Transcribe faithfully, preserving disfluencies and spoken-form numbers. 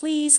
Please